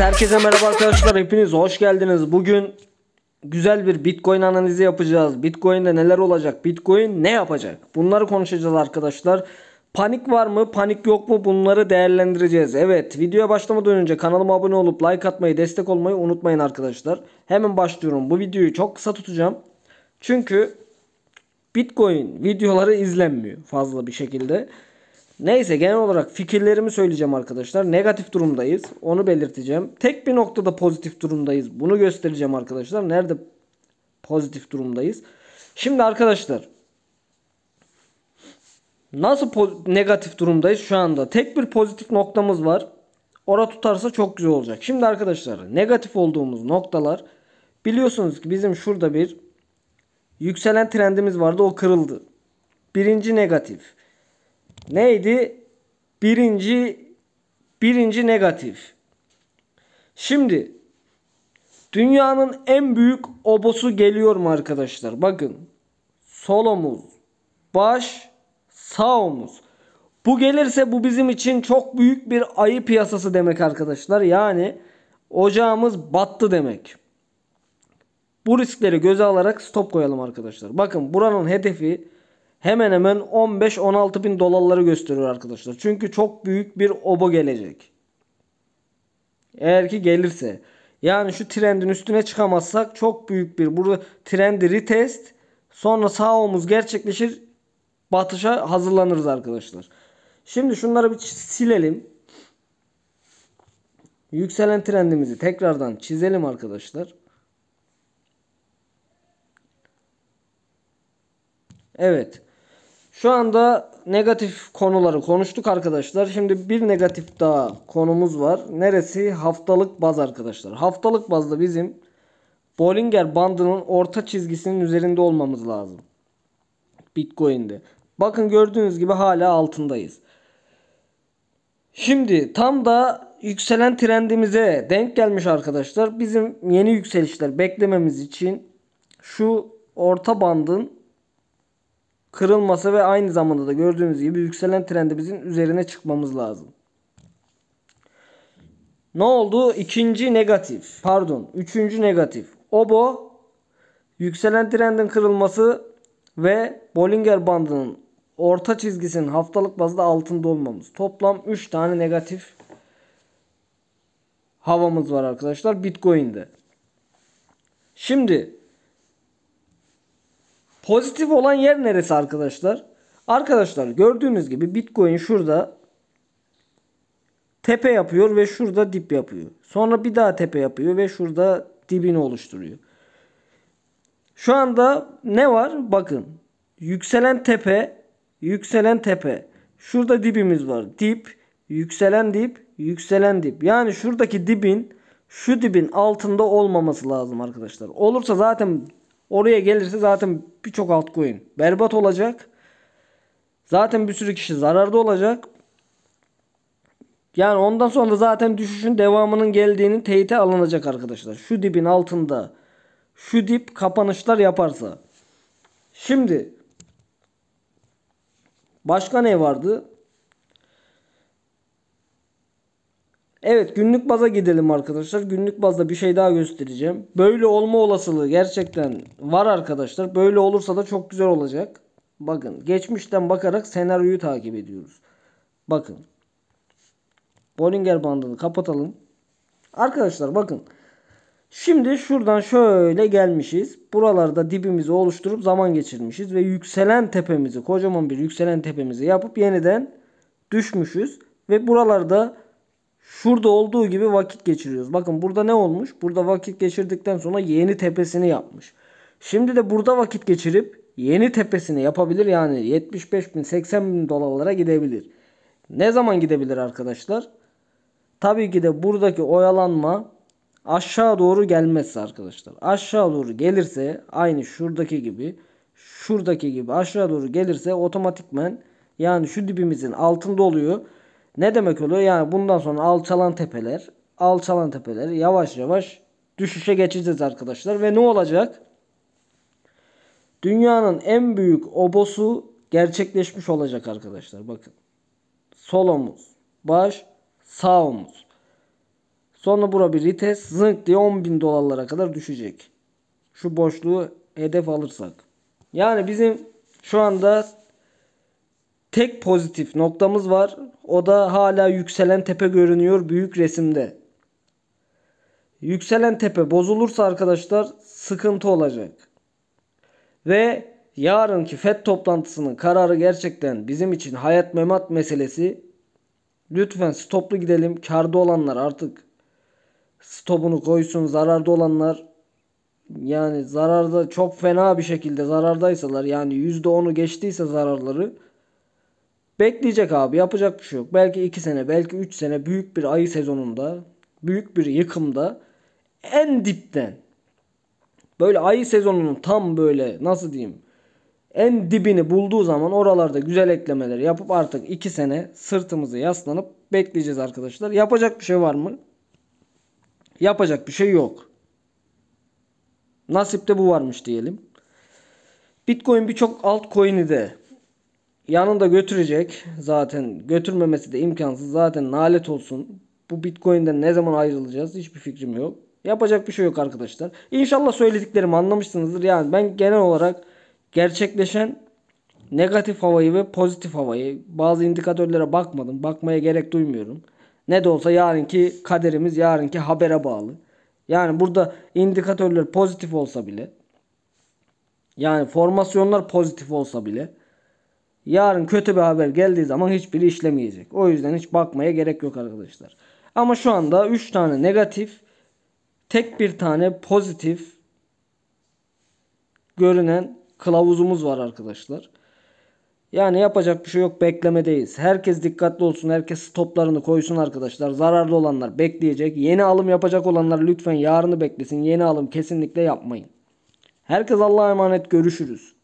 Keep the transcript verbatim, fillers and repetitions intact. Evet, herkese merhaba arkadaşlar, hepiniz hoş geldiniz. Bugün güzel bir Bitcoin analizi yapacağız. Bitcoin'de neler olacak, Bitcoin ne yapacak, bunları konuşacağız arkadaşlar. Panik var mı, panik yok mu, bunları değerlendireceğiz. Evet, videoya başlamadan önce kanalıma abone olup like atmayı, destek olmayı unutmayın arkadaşlar. Hemen başlıyorum. Bu videoyu çok kısa tutacağım çünkü Bitcoin videoları izlenmiyor fazla bir şekilde. Neyse, genel olarak fikirlerimi söyleyeceğim arkadaşlar. Negatif durumdayız, onu belirteceğim. Tek bir noktada pozitif durumdayız, bunu göstereceğim arkadaşlar. Nerede pozitif durumdayız? Şimdi arkadaşlar, nasıl negatif durumdayız şu anda? Tek bir pozitif noktamız var. Ora tutarsa çok güzel olacak. Şimdi arkadaşlar, negatif olduğumuz noktalar, biliyorsunuz ki bizim şurada bir yükselen trendimiz vardı, o kırıldı. Birinci negatif. Neydi? Birinci birinci negatif. Şimdi dünyanın en büyük obosu geliyor mu arkadaşlar? Bakın, sol omuz, baş, sağ omuz. Bu gelirse bu bizim için çok büyük bir ayı piyasası demek arkadaşlar. Yani ocağımız battı demek. Bu riskleri göze alarak stop koyalım arkadaşlar. Bakın, buranın hedefi hemen hemen on beş on altı bin dolarları gösteriyor arkadaşlar. Çünkü çok büyük bir obo gelecek. Eğer ki gelirse, yani şu trendin üstüne çıkamazsak çok büyük bir, burada trendi retest, sonra sağ omuz gerçekleşir, batışa hazırlanırız arkadaşlar. Şimdi şunları bir silelim. Yükselen trendimizi tekrardan çizelim arkadaşlar. Evet. Şu anda negatif konuları konuştuk arkadaşlar. Şimdi bir negatif daha konumuz var. Neresi? Haftalık baz arkadaşlar. Haftalık bazda bizim Bollinger bandının orta çizgisinin üzerinde olmamız lazım Bitcoin'de. Bakın, gördüğünüz gibi hala altındayız. Şimdi tam da yükselen trendimize denk gelmiş arkadaşlar. Bizim yeni yükselişler beklememiz için şu orta bandın kırılması ve aynı zamanda da gördüğünüz gibi yükselen trendimizin üzerine çıkmamız lazım. Ne oldu? İkinci negatif. Pardon, üçüncü negatif. Obo, yükselen trendin kırılması ve Bollinger bandının orta çizgisinin haftalık bazda altında olmamız. Toplam üç tane negatif havamız var arkadaşlar Bitcoin'de. Şimdi pozitif olan yer neresi arkadaşlar? Arkadaşlar, gördüğünüz gibi Bitcoin şurada tepe yapıyor ve şurada dip yapıyor. Sonra bir daha tepe yapıyor ve şurada dibini oluşturuyor. Şu anda ne var? Bakın, yükselen tepe, yükselen tepe. Şurada dibimiz var. Dip, yükselen dip, yükselen dip. Yani şuradaki dibin, şu dibin altında olmaması lazım arkadaşlar. Olursa zaten, oraya gelirse zaten birçok altcoin berbat olacak. Zaten bir sürü kişi zararda olacak. Yani ondan sonra zaten düşüşün devamının geldiğinin teyite alınacak arkadaşlar. Şu dibin altında şu dip kapanışlar yaparsa. Şimdi başka ne vardı? Evet, günlük baza gidelim arkadaşlar. Günlük bazda bir şey daha göstereceğim. Böyle olma olasılığı gerçekten var arkadaşlar. Böyle olursa da çok güzel olacak. Bakın, geçmişten bakarak senaryoyu takip ediyoruz. Bakın, Bollinger bandını kapatalım. Arkadaşlar bakın, şimdi şuradan şöyle gelmişiz. Buralarda dibimizi oluşturup zaman geçirmişiz ve yükselen tepemizi, kocaman bir yükselen tepemizi yapıp yeniden düşmüşüz. Ve buralarda şurada olduğu gibi vakit geçiriyoruz. Bakın, burada ne olmuş? Burada vakit geçirdikten sonra yeni tepesini yapmış. Şimdi de burada vakit geçirip yeni tepesini yapabilir. Yani yetmiş beş bin seksen bin dolarlara gidebilir. Ne zaman gidebilir arkadaşlar? Tabii ki de buradaki oyalanma aşağı doğru gelmezse arkadaşlar. Aşağı doğru gelirse, aynı şuradaki gibi, şuradaki gibi aşağı doğru gelirse otomatikmen, yani şu dibimizin altında oluyor. Ne demek oluyor? Yani bundan sonra alçalan tepeler, alçalan tepeler yavaş yavaş düşüşe geçeceğiz arkadaşlar. Ve ne olacak? Dünyanın en büyük obosu gerçekleşmiş olacak arkadaşlar. Bakın, sol omuz, baş, sağ omuz. Sonra bura bir retest, zınk diye on bin dolarlara kadar düşecek. Şu boşluğu hedef alırsak. Yani bizim şu anda tek pozitif noktamız var. O da hala yükselen tepe görünüyor büyük resimde. Yükselen tepe bozulursa arkadaşlar sıkıntı olacak. Ve yarınki F E D toplantısının kararı gerçekten bizim için hayat memat meselesi. Lütfen stoplu gidelim. Karda olanlar artık stopunu koysun. Zararda olanlar, yani zararda çok fena bir şekilde zarardaysalar, yani yüzde onu geçtiyse zararları, bekleyecek abi, yapacak bir şey yok. Belki iki sene, belki üç sene büyük bir ayı sezonunda, büyük bir yıkımda en dipten, böyle ayı sezonunun tam böyle nasıl diyeyim, en dibini bulduğu zaman oralarda güzel eklemeleri yapıp artık iki sene sırtımızı yaslanıp bekleyeceğiz arkadaşlar. Yapacak bir şey var mı? Yapacak bir şey yok. Nasipte bu varmış diyelim. Bitcoin birçok altcoin'i de yanında götürecek. Zaten götürmemesi de imkansız. Zaten nalet olsun. Bu Bitcoin'den ne zaman ayrılacağız? Hiçbir fikrim yok. Yapacak bir şey yok arkadaşlar. İnşallah söylediklerimi anlamışsınızdır. Yani ben genel olarak gerçekleşen negatif havayı ve pozitif havayı, bazı indikatörlere bakmadım. Bakmaya gerek duymuyorum. Ne de olsa yarınki kaderimiz, yarınki habere bağlı. Yani burada indikatörler pozitif olsa bile, yani formasyonlar pozitif olsa bile, yarın kötü bir haber geldiği zaman hiçbiri işlemeyecek. O yüzden hiç bakmaya gerek yok arkadaşlar. Ama şu anda üç tane negatif, tek bir tane pozitif görünen kılavuzumuz var arkadaşlar. Yani yapacak bir şey yok, beklemedeyiz. Herkes dikkatli olsun, herkes stoplarını koysun arkadaşlar. Zararlı olanlar bekleyecek. Yeni alım yapacak olanlar lütfen yarını beklesin. Yeni alım kesinlikle yapmayın. Herkes Allah'a emanet, görüşürüz.